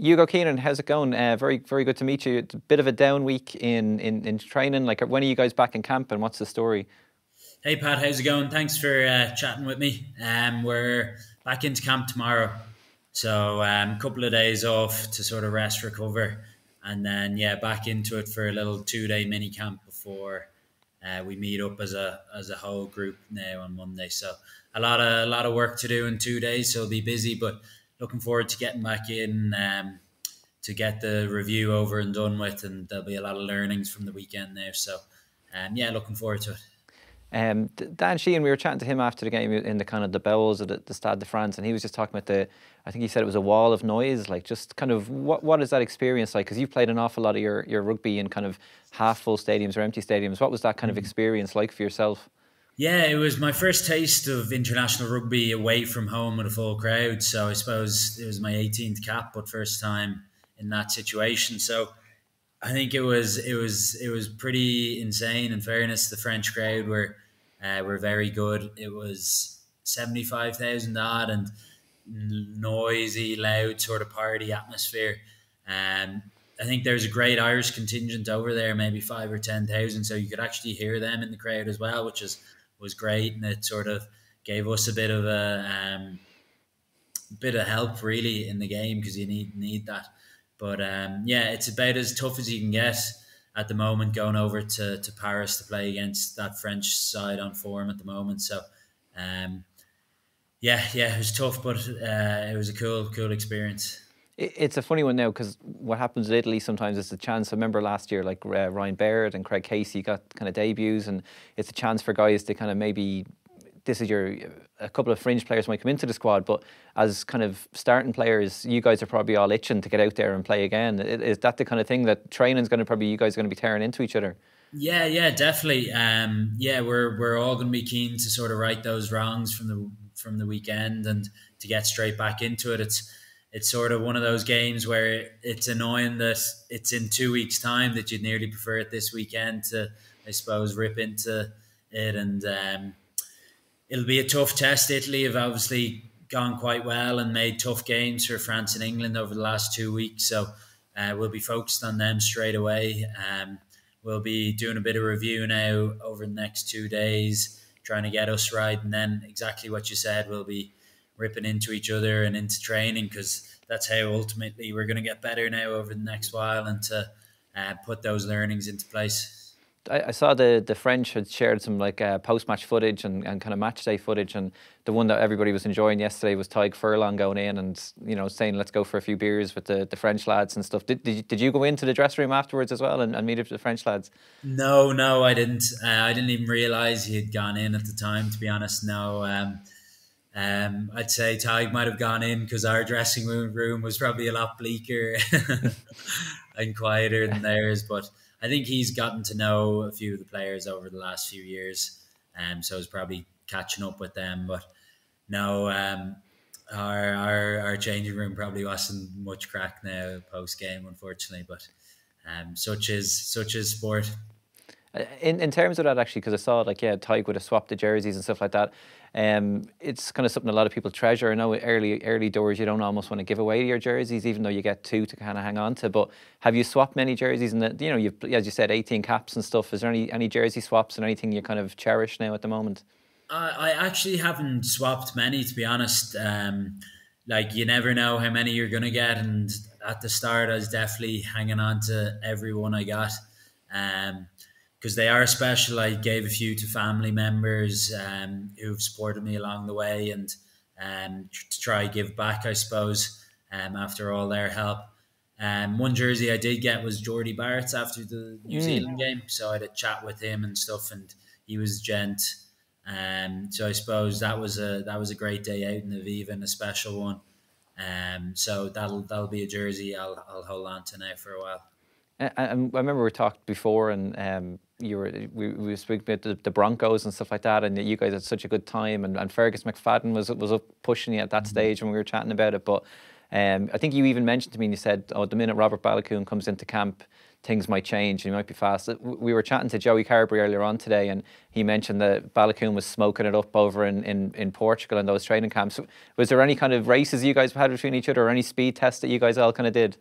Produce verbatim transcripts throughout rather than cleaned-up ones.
Hugo Keenan, how's it going? Uh, very, very good to meet you. It's a bit of a down week in, in, in training. Like, when are you guys back in camp and what's the story? Hey, Pat, how's it going? Thanks for uh, chatting with me. Um, we're back into camp tomorrow. So a um, couple of days off to sort of rest, recover, and then, yeah, back into it for a little two-day mini camp before uh, we meet up as a as a whole group now on Monday. So a lot of, a lot of work to do in two days, so it'll be busy, but looking forward to getting back in um, to get the review over and done with, and there'll be a lot of learnings from the weekend there. So, um, yeah, looking forward to it. Um, Dan Sheehan, we were chatting to him after the game in the kind of the bowels of the, the Stade de France, and he was just talking about the, I think he said it was a wall of noise, like just kind of what what is that experience like? Because you've played an awful lot of your, your rugby in kind of half full stadiums or empty stadiums. What was that kind of experience like for yourself? Yeah, it was my first taste of international rugby away from home with a full crowd. So I suppose it was my eighteenth cap, but first time in that situation. So I think it was it was it was pretty insane. In fairness, the French crowd were uh, were very good. It was seventy five thousand odd and noisy, loud sort of party atmosphere. Um, I think there's a great Irish contingent over there, maybe five or ten thousand, so you could actually hear them in the crowd as well, which is was great, and it sort of gave us a bit of a um, bit of help really in the game because you need need that. But um, yeah, it's about as tough as you can get at the moment going over to, to Paris to play against that French side on form at the moment. So um, yeah, yeah, it was tough, but uh, it was a cool, cool experience. It's a funny one now because what happens in Italy sometimes is a chance. I remember last year, like uh, Ryan Baird and Craig Casey got kind of debuts, and it's a chance for guys to kind of maybe... This is your, a couple of fringe players might come into the squad, but as kind of starting players, you guys are probably all itching to get out there and play again. Is that the kind of thing that training's going to probably, you guys are going to be tearing into each other? Yeah, yeah, definitely. Um, yeah, we're we're all going to be keen to sort of right those wrongs from the from the weekend and to get straight back into it. It's it's sort of one of those games where it's annoying that it's in two weeks' time that you'd nearly prefer it this weekend to, I suppose, rip into it and. Um, It'll be a tough test. Italy have obviously gone quite well and made tough games for France and England over the last two weeks. So uh, we'll be focused on them straight away. Um, we'll be doing a bit of review now over the next two days, trying to get us right. And then exactly what you said, we'll be ripping into each other and into training because that's how ultimately we're going to get better now over the next while and to uh, put those learnings into place. I saw the, the French had shared some like uh, post-match footage and, and kind of match day footage, and the one that everybody was enjoying yesterday was Tadhg Furlong going in and, you know, saying let's go for a few beers with the, the French lads and stuff. Did, did, you, did you go into the dressing room afterwards as well and, and meet up with the French lads? No, no, I didn't. Uh, I didn't even realise he had gone in at the time, to be honest. No, um, um, I'd say Tadhg might have gone in because our dressing room, room was probably a lot bleaker and quieter than theirs, but... I think he's gotten to know a few of the players over the last few years, um, so he's probably catching up with them. But no, um, our, our our changing room probably wasn't much crack now post game, unfortunately. But um, such is such is sport. In in terms of that, actually, because I saw like yeah, Tadhg would have swapped the jerseys and stuff like that. Um, it's kind of something a lot of people treasure. I know early early doors you don't almost want to give away your jerseys, even though you get two to kind of hang on to. But have you swapped many jerseys? And you know, you've, as you said, eighteen caps and stuff. Is there any any jersey swaps and anything you kind of cherish now at the moment? I, I actually haven't swapped many, to be honest. Um, like you never know how many you're gonna get, and at the start I was definitely hanging on to every one I got. Um, Because they are special. I gave a few to family members um, who've supported me along the way and um, to try give back, I suppose, um, after all their help. Um, one jersey I did get was Jordy Barrett's after the New mm. Zealand game. So I had a chat with him and stuff, and he was gent. Um, so I suppose that was a that was a great day out in Aviva and a special one. Um, so that'll that'll be a jersey I'll I'll hold on to now for a while. And I, I remember we talked before, and um, you were we, we were speaking about the, the Broncos and stuff like that, and you guys had such a good time, and, and Fergus McFadden was was up pushing you at that mm-hmm. stage when we were chatting about it. But Um, I think you even mentioned to me, and you said, oh, the minute Robert Baloucoune comes into camp, things might change and he might be fast. We were chatting to Joey Carberry earlier on today, and he mentioned that Baloucoune was smoking it up over in, in, in Portugal in those training camps. Was there any kind of races you guys had between each other, or any speed tests that you guys all kind of did?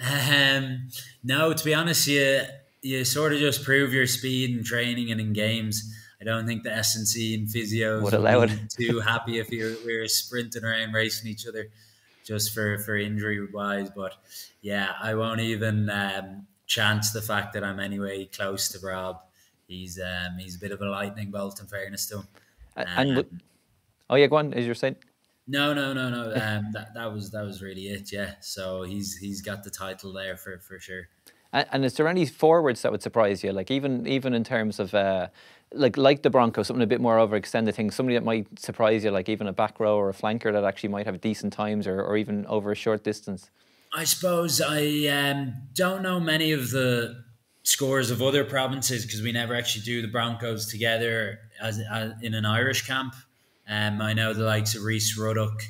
Um, no, to be honest, you, you sort of just prove your speed in training and in games. I don't think the S and C and physios would allow it. Too happy if you we were sprinting around racing each other just for, for injury-wise. But, yeah, I won't even um, chance the fact that I'm anyway close to Rob. He's um, he's a bit of a lightning bolt, in fairness to him. Um, and, oh, yeah, go on, as you're saying. No, no, no, no. Um, that, that was that was really it, yeah. So he's he's got the title there for, for sure. And, and is there any forwards that would surprise you? Like, even, even in terms of... Uh, Like like the Broncos, something a bit more overextended thing, somebody that might surprise you, like even a back row or a flanker that actually might have decent times, or, or even over a short distance? I suppose I um, don't know many of the scores of other provinces, because we never actually do the Broncos together as, as in an Irish camp. Um, I know the likes of Rhys Ruddock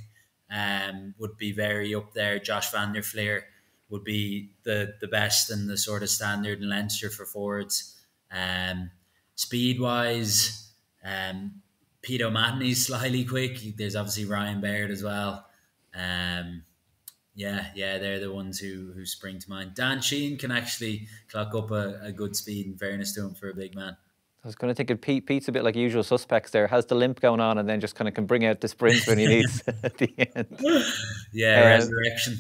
um, would be very up there. Josh van der Fleer would be the, the best and the sort of standard in Leinster for forwards. Um Speed-wise, um, Pete O'Mahony's slightly quick. There's obviously Ryan Baird as well. Um, yeah, yeah, they're the ones who, who spring to mind. Dan Sheehan can actually clock up a, a good speed, in fairness to him, for a big man. I was going to think of Pete. Pete's a bit like Usual Suspects there. Has the limp going on, and then just kind of can bring out the sprint when he needs at the end. Yeah, um, resurrection.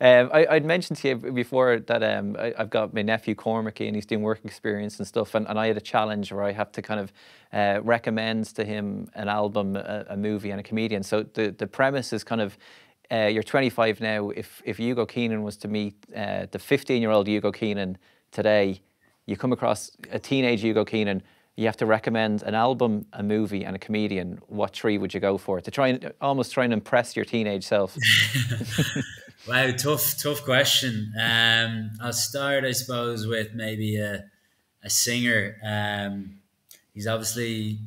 um, I, I'd mentioned to you before that um, I, I've got my nephew Cormackie, and he's doing work experience and stuff, and, and I had a challenge where I have to kind of uh, recommend to him an album, a, a movie and a comedian. So the, the premise is kind of uh, you're twenty-five now. If, if Hugo Keenan was to meet uh, the fifteen-year-old Hugo Keenan today, you come across a teenage Hugo Keenan, you have to recommend an album, a movie, and a comedian. What three would you go for? To try and almost try and impress your teenage self. Wow, tough, tough question. Um, I'll start, I suppose, with maybe a, a singer. Um, he's obviously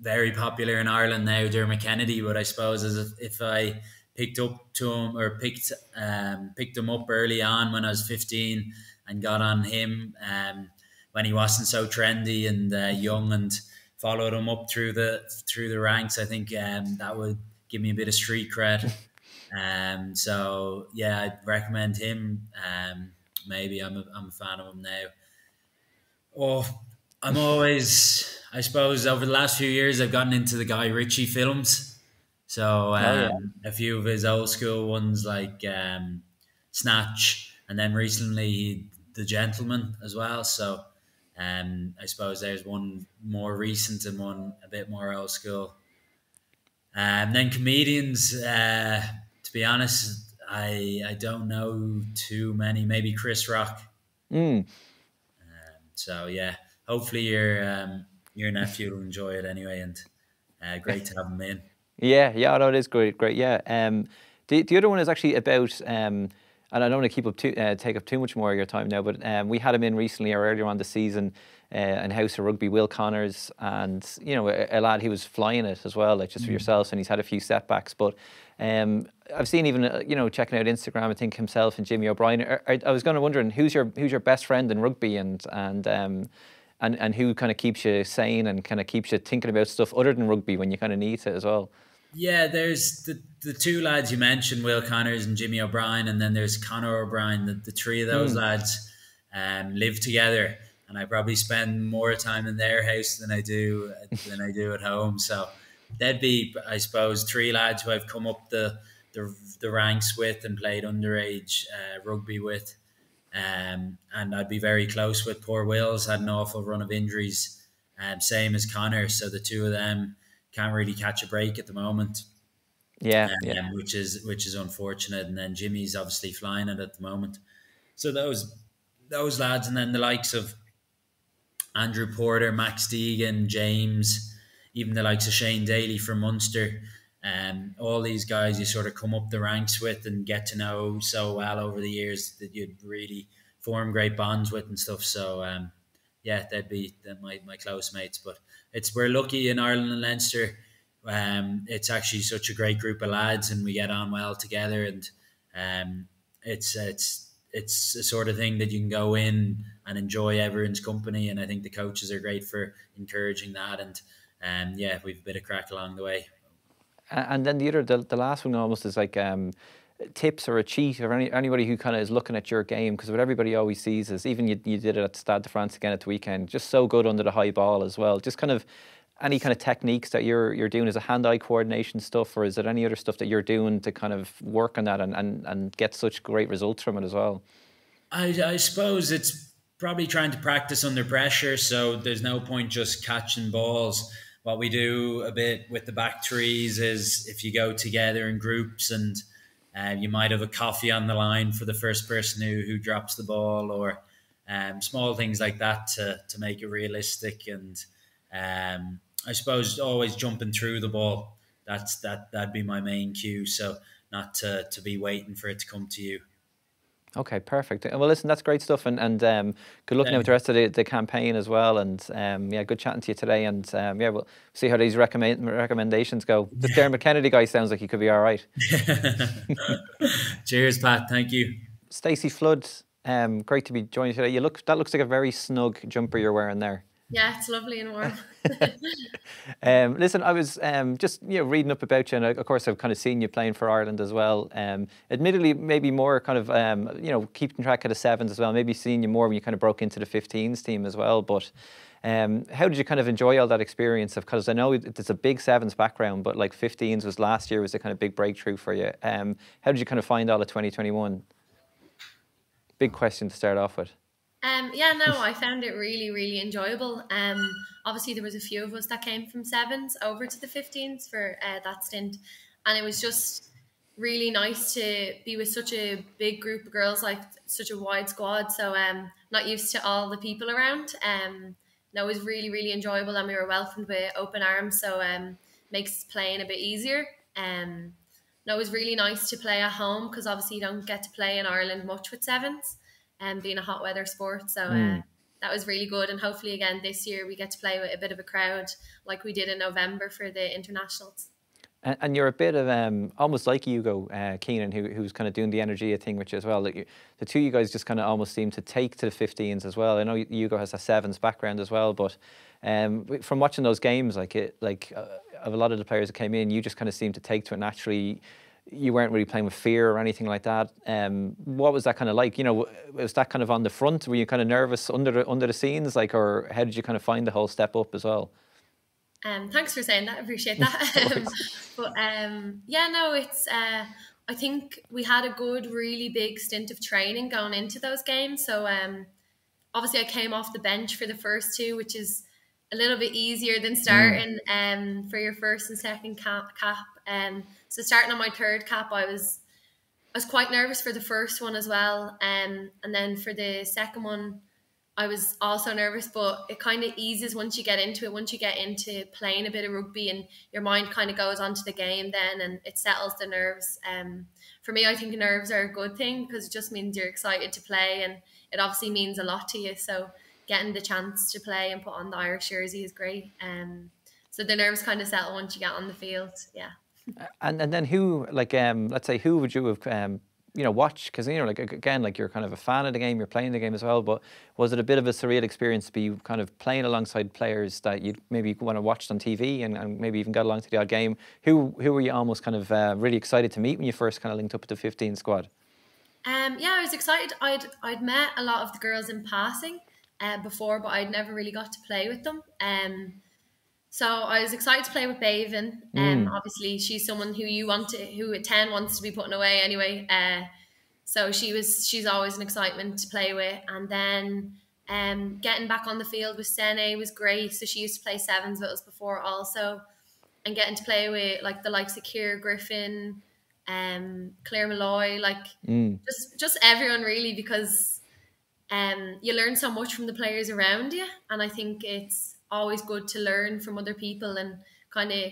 very popular in Ireland now, Dermot Kennedy. But I suppose as if, if I picked up to him or picked um, picked him up early on when I was fifteen and got on him. Um, when he wasn't so trendy and uh, young, and followed him up through the through the ranks, I think um, that would give me a bit of street cred. Um, so yeah, I'd recommend him. Um, maybe I'm a, I'm a fan of him now. Oh, I'm always, I suppose over the last few years, I've gotten into the Guy Ritchie films. So um, oh, yeah. A few of his old school ones like um, Snatch, and then recently The Gentleman as well. So. Um, I suppose there's one more recent and one a bit more old school. Um, then comedians, uh, to be honest, I I don't know too many. Maybe Chris Rock. Mm. Um, so yeah, hopefully your um, your nephew will enjoy it anyway, and uh, great to have him in. Yeah, yeah, no, it is great, great. Yeah, um, the the other one is actually about. Um, And I don't want to keep up too, uh, take up too much more of your time now, but um, we had him in recently or earlier on the season uh, in House of Rugby, Will Connors, and you know a, a lad who was flying it as well, like just mm. for yourselves, and he's had a few setbacks. But um, I've seen even uh, you know checking out Instagram, I think himself and Jimmy O'Brien. Are, are, I was going to wondering who's your who's your best friend in rugby, and and um, and and who kind of keeps you sane and kind of keeps you thinking about stuff other than rugby when you kind of need it as well. Yeah, there's the, the two lads you mentioned, Will Connors and Jimmy O'Brien, and then there's Connor O'Brien. The, the three of those mm. lads um, live together, and I probably spend more time in their house than I do than I do at home. So that'd be, I suppose, three lads who I've come up the the, the ranks with and played underage uh, rugby with, um, and I'd be very close with. Poor Will's had an awful run of injuries, um, same as Connor. So the two of them can't really catch a break at the moment. Yeah, um, yeah, which is which is unfortunate. And then Jimmy's obviously flying it at the moment. So those those lads, and then the likes of Andrew Porter, Max Deegan, James, even the likes of Shane Daly from Munster, um, all these guys you sort of come up the ranks with and get to know so well over the years that you'd really form great bonds with and stuff. So um, yeah, they'd be they're my my close mates, but. It's we're lucky in Ireland and Leinster um, it's actually such a great group of lads, and we get on well together. And um, it's it's it's a sort of thing that you can go in and enjoy everyone's company. And I think the coaches are great for encouraging that. And um, yeah, we've a bit of crack along the way. And then the other, the, the last one almost is like um, tips or a cheat or any, anybody who kind of is looking at your game, because what everybody always sees is, even you, you did it at Stade de France again at the weekend, just so good under the high ball as well. Just kind of any kind of techniques that you're you're doing, is it hand-eye coordination stuff, or is it any other stuff that you're doing to kind of work on that and, and, and get such great results from it as well? I, I suppose it's probably trying to practice under pressure, so there's no point just catching balls. What we do a bit with the back threes is, if you go together in groups and uh, you might have a coffee on the line for the first person who, who drops the ball, or um, small things like that to, to make it realistic. And um, I suppose always jumping through the ball. That's that, that'd be my main cue. So not to, to be waiting for it to come to you. Okay, perfect. Well, listen, that's great stuff, and, and um, good luck yeah. now with the rest of the, the campaign as well. And um, yeah, good chatting to you today. And um, yeah, we'll see how these recommend recommendations go. The Dermot Kennedy guy sounds like he could be all right. Cheers, Pat. Thank you, Stacey Flood. Um, great to be joined today. You look that looks like a very snug jumper you're wearing there. Yeah, it's lovely and warm. um, listen, I was um, just you know reading up about you, and of course I've kind of seen you playing for Ireland as well. Um, admittedly, maybe more kind of um, you know keeping track of the sevens as well. Maybe seeing you more when you kind of broke into the fifteens team as well. But um, how did you kind of enjoy all that experience? Of because I know it's a big sevens background, but like fifteens was last year was a kind of big breakthrough for you. Um, how did you kind of find all of twenty twenty-one? Big question to start off with. Um, yeah, no, I found it really, really enjoyable. Um, obviously, there was a few of us that came from sevens over to the fifteens for uh, that stint. And it was just really nice to be with such a big group of girls, like such a wide squad. So um, not used to all the people around. Um, no, it was really, really enjoyable, and we were welcomed with open arms. So um, makes playing a bit easier. Um, no, it was really nice to play at home, because obviously you don't get to play in Ireland much with sevens. Um, being a hot weather sport, so uh, mm. that was really good. And hopefully again this year we get to play with a bit of a crowd like we did in November for the internationals. And, and you're a bit of um, almost like Hugo uh, Keenan, who, who's kind of doing the energy thing with you as well. Like you, the two of you guys just kind of almost seem to take to the fifteens as well. I know Hugo has a sevens background as well, but um, from watching those games, like it, like uh, of a lot of the players that came in, you just kind of seemed to take to it naturally. You weren't really playing with fear or anything like that. Um, what was that kind of like? You know, was that kind of on the front? Were you kind of nervous under the, under the scenes, like, or how did you kind of find the whole step up as well? Um, thanks for saying that. I appreciate that. um, but um, yeah, no, it's. Uh, I think we had a good, really big stint of training going into those games. So um, obviously, I came off the bench for the first two, which is a little bit easier than starting mm. um, for your first and second cap. cap. Um, so starting on my third cap, I was I was quite nervous for the first one as well, um, and then for the second one, I was also nervous. But it kind of eases once you get into it. Once you get into playing a bit of rugby, and your mind kind of goes onto the game, then and it settles the nerves. Um, for me, I think nerves are a good thing, because it just means you're excited to play, and it obviously means a lot to you. So getting the chance to play and put on the Irish jersey is great. Um, so the nerves kind of settle once you get on the field. Yeah. And and then who, like, um, let's say, who would you have, um, you know, watched? Because, you know, like, again, like, you're kind of a fan of the game, you're playing the game as well, but was it a bit of a surreal experience to be kind of playing alongside players that you'd maybe want to watch on T V and, and maybe even got along to the odd game? Who, who were you almost kind of uh, really excited to meet when you first kind of linked up with the fifteen squad? Um, yeah, I was excited. I'd, I'd met a lot of the girls in passing uh, before, but I'd never really got to play with them. Um So I was excited to play with Bavin. Um, mm. Obviously, she's someone who you want to, who at ten wants to be putting away anyway. Uh, so she was, she's always an excitement to play with. And then um, getting back on the field with Sene was great. So she used to play sevens with us before also, and getting to play with like the likes of Kiera Griffin, um, Claire Malloy, like mm. just just everyone really, because um, you learn so much from the players around you, and I think it's always good to learn from other people and kind of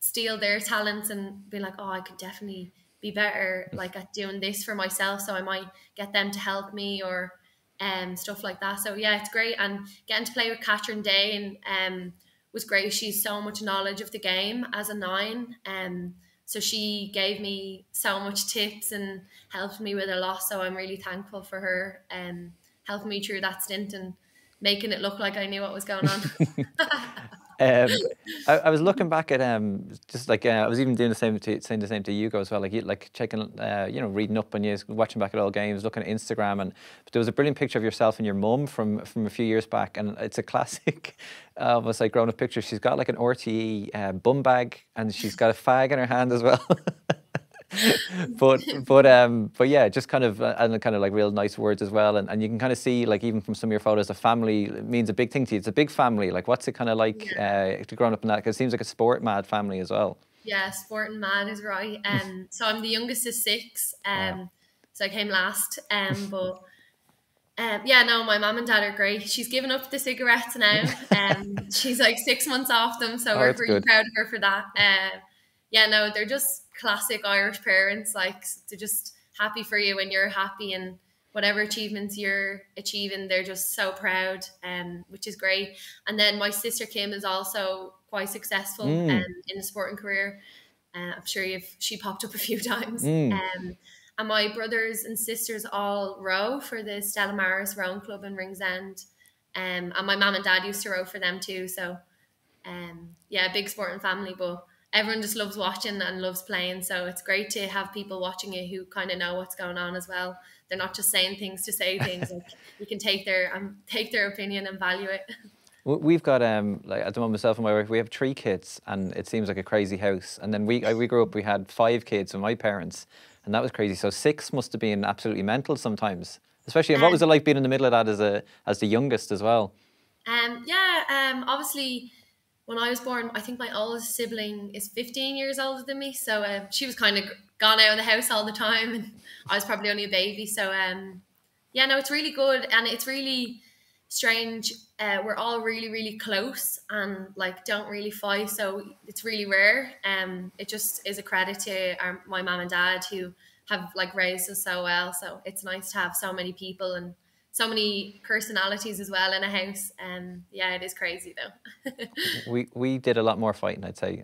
steal their talents and be like, oh, I could definitely be better like at doing this for myself, so I might get them to help me or um, stuff like that. So yeah, it's great. And getting to play with Katrin Day and um, was great. She's so much knowledge of the game as a nine. Um, so she gave me so much tips and helped me with a lot. So I'm really thankful for her um, helping me through that stint and making it look like I knew what was going on. um, I, I was looking back at um, just like uh, I was even doing the same to, saying the same to Hugo as well. Like like checking, uh, you know, reading up on you, watching back at all games, looking at Instagram, and but there was a brilliant picture of yourself and your mum from from a few years back, and it's a classic. Uh, almost like grown up picture. She's got like an R T E uh, bum bag, and she's got a fag in her hand as well. but but um but yeah, just kind of uh, and kind of like real nice words as well, and, and you can kind of see, like, even from some of your photos, a family means a big thing to you. It's a big family. Like, what's it kind of like uh growing up in that? Because it seems like a sport mad family as well. Yeah, sport and mad is right. Um so I'm the youngest of six, um wow. so I came last, um but Um, yeah, no, my mum and dad are great. She's given up the cigarettes now. Um, she's like six months off them, so oh, we're really good. proud of her for that. Um, yeah, no, they're just classic Irish parents. Like, they're just happy for you when you're happy, and whatever achievements you're achieving, they're just so proud, um, which is great. And then my sister Kim is also quite successful mm. um, in a sporting career. Uh, I'm sure you've, she popped up a few times. Mm. Um, And my brothers and sisters all row for the Stella Maris Rowing Club in Ringsend. Um, and my mum and dad used to row for them too. So, um, yeah, big sporting family, but everyone just loves watching and loves playing. So it's great to have people watching you who kind of know what's going on as well. They're not just saying things to say things. Like, you can take their, um, take their opinion and value it. We've got, um, like at the moment, myself and my wife, we have three kids, and it seems like a crazy house. And then we, we grew up, we had five kids and my parents. And that was crazy. So six must have been absolutely mental sometimes, especially. And um, what was it like being in the middle of that as a as the youngest as well? Um, yeah. Um, obviously, when I was born, I think my oldest sibling is fifteen years older than me. So um, she was kind of gone out of the house all the time, and I was probably only a baby. So um, yeah, no, it's really good, and it's really strange. Uh, we're all really, really close, and like don't really fight, so it's really rare. Um, it just is a credit to our, my mum and dad, who have like raised us so well. So it's nice to have so many people and so many personalities as well in a house. And um, yeah, it is crazy though. we we did a lot more fighting, I'd say.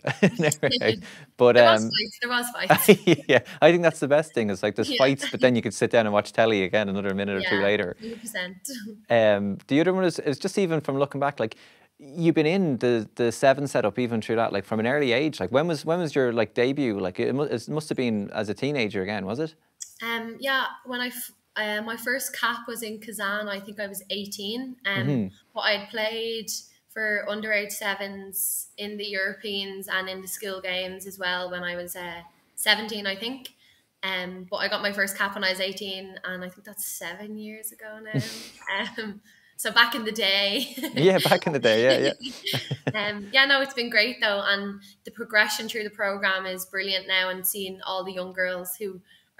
But there um, was fights. There was fights. Yeah, I think that's the best thing. Is like there's yeah. fights, but then you could sit down and watch telly again another minute or yeah, two later. one hundred percent. Um, the other one is, is just even from looking back, like you've been in the the seven setup even through that, like from an early age. Like when was when was your like debut? Like it, it must have been as a teenager again, was it? Um, yeah, when I. F Uh, my first cap was in Kazan. I think I was eighteen. Um, mm-hmm. But I'd played for underage sevens in the Europeans and in the school games as well when I was uh, seventeen, I think. Um, but I got my first cap when I was eighteen, and I think that's seven years ago now. um, so back in the day. Yeah, back in the day, yeah, yeah. um, yeah, no, it's been great though. And the progression through the programme is brilliant now, and seeing all the young girls who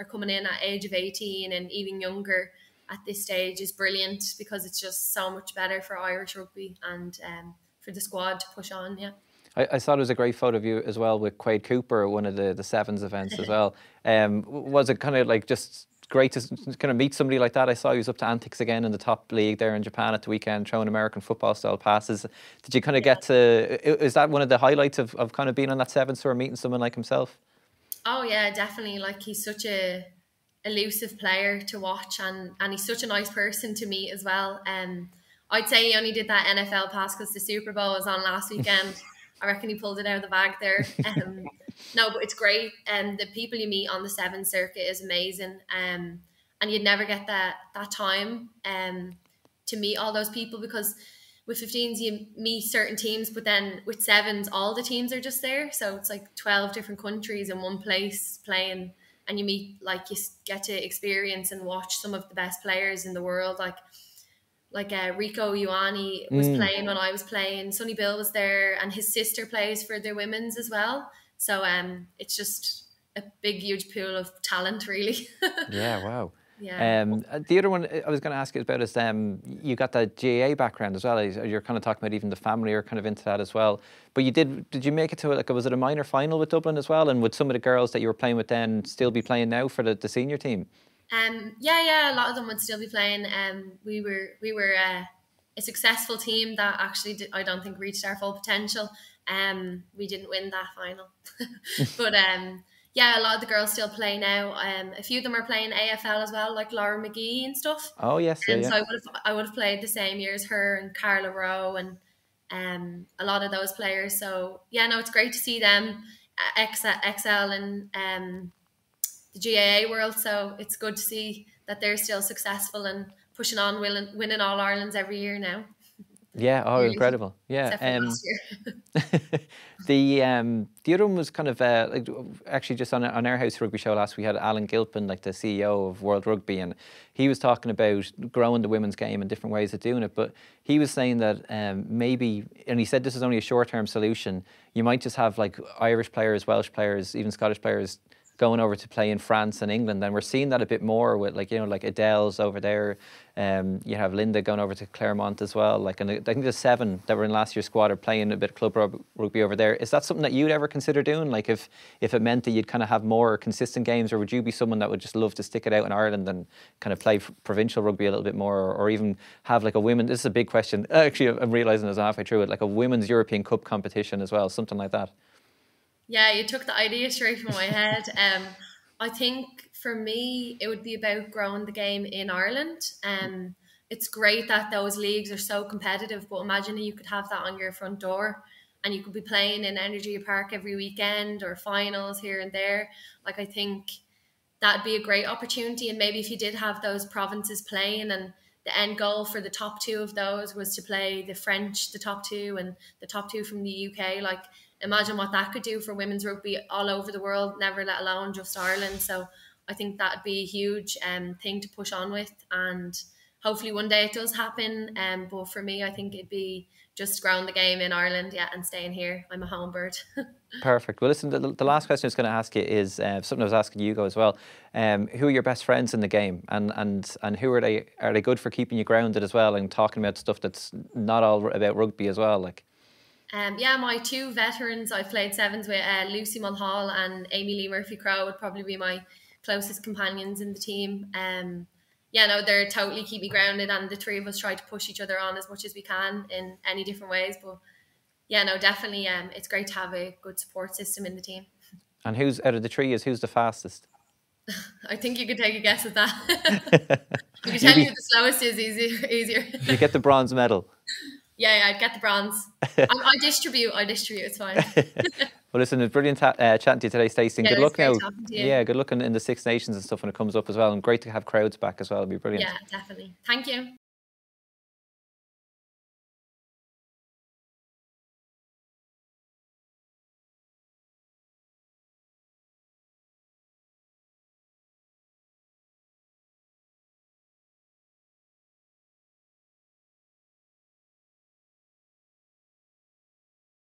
are coming in at age of eighteen and even younger at this stage is brilliant, because it's just so much better for Irish rugby and um, for the squad to push on. Yeah, I, I thought it was a great photo of you as well with Quade Cooper at one of the the sevens events as well. Um, was it kind of like just great to kind of meet somebody like that? I saw you was up to antics again in the top league there in Japan at the weekend, throwing American football style passes. Did you kind of yeah. get to? Is that one of the highlights of of kind of being on that sevens tour, meeting someone like himself? Oh yeah, definitely. Like, he's such a elusive player to watch, and and he's such a nice person to meet as well. Um, I'd say he only did that N F L pass because the Super Bowl was on last weekend. I reckon he pulled it out of the bag there. Um, no, but it's great, and um, the people you meet on the seven circuit is amazing. Um, and you'd never get that that time um to meet all those people, because with fifteens, you meet certain teams, but then with sevens, all the teams are just there. So it's like twelve different countries in one place playing, and you meet, like, you get to experience and watch some of the best players in the world. Like, like uh, Rico Ioani was mm. playing when I was playing. Sonny Bill was there, and his sister plays for the women's as well. So um, it's just a big, huge pool of talent, really. Yeah, wow. Yeah. Um, the other one I was going to ask you about is um, you got that G A A background as well. You're kind of talking about even the family are kind of into that as well. But you did, did you make it to, like, was it a minor final with Dublin as well? And would some of the girls that you were playing with then still be playing now for the, the senior team? Um, yeah, yeah, a lot of them would still be playing. Um, we were we were uh, a successful team that actually did, I don't think reached our full potential. Um, we didn't win that final. But um, yeah, a lot of the girls still play now. Um, a few of them are playing A F L as well, like Laura McGee and stuff. Oh, yes. And yeah, so yeah. I would have I would have played the same year as her and Carla Rowe and um, a lot of those players. So yeah, no, it's great to see them X L and um, the G A A world. So it's good to see that they're still successful and pushing on, winning, winning All Irelands every year now. Yeah, oh, really? Incredible. Yeah. Um, the um, the other one was kind of uh, like actually just on on our house rugby show last we had Alan Gilpin, like the C E O of World Rugby, and he was talking about growing the women's game and different ways of doing it. But he was saying that um, maybe, and he said this is only a short term solution. You might just have like Irish players, Welsh players, even Scottish players going over to play in France and England, and we're seeing that a bit more with like, you know, like Adele's over there. Um, you have Linda going over to Claremont as well. Like, and I think the seven that were in last year's squad are playing a bit of club rugby over there. Is that something that you'd ever consider doing? Like, if if it meant that you'd kind of have more consistent games, or would you be someone that would just love to stick it out in Ireland and kind of play provincial rugby a little bit more, or, or even have like a women? This is a big question. Actually, I'm realising as I'm halfway through it, like a women's European Cup competition as well, something like that. Yeah, you took the idea straight from my head. Um, I think for me, it would be about growing the game in Ireland. Um, it's great that those leagues are so competitive, but imagine you could have that on your front door and you could be playing in Energy Park every weekend or finals here and there. Like, I think that'd be a great opportunity. And maybe if you did have those provinces playing, and the end goal for the top two of those was to play the French, the top two, and the top two from the U K, like, imagine what that could do for women's rugby all over the world, never let alone just Ireland. So I think that would be a huge um, thing to push on with. And hopefully one day it does happen. Um, but for me, I think it'd be just growing the game in Ireland, yeah, and staying here. I'm a home bird. Perfect. Well, listen, the, the last question I was going to ask you is uh, something I was asking Hugo as well. Um, who are your best friends in the game? And, and, and who are they? Are they good for keeping you grounded as well and talking about stuff that's not all about rugby as well? Like, Um, yeah, my two veterans I've played sevens with, uh, Lucy Mulhall and Amy Lee Murphy-Crowe, would probably be my closest companions in the team. Um, yeah, no, they're totally keep me grounded, and the three of us try to push each other on as much as we can in any different ways. But yeah, no, definitely, um, it's great to have a good support system in the team. And who's out of the three is who's the fastest? I think you could take a guess at that. I can tell you the slowest is easier. easier. You get the bronze medal. Yeah, yeah, I'd get the bronze. I, I distribute, I distribute, it's fine. Well, listen, it's brilliant uh, chatting to you today, Stacey. Yeah, good luck now. Yeah, good luck in, in the Six Nations and stuff when it comes up as well. And great to have crowds back as well. It'll be brilliant. Yeah, definitely. Thank you.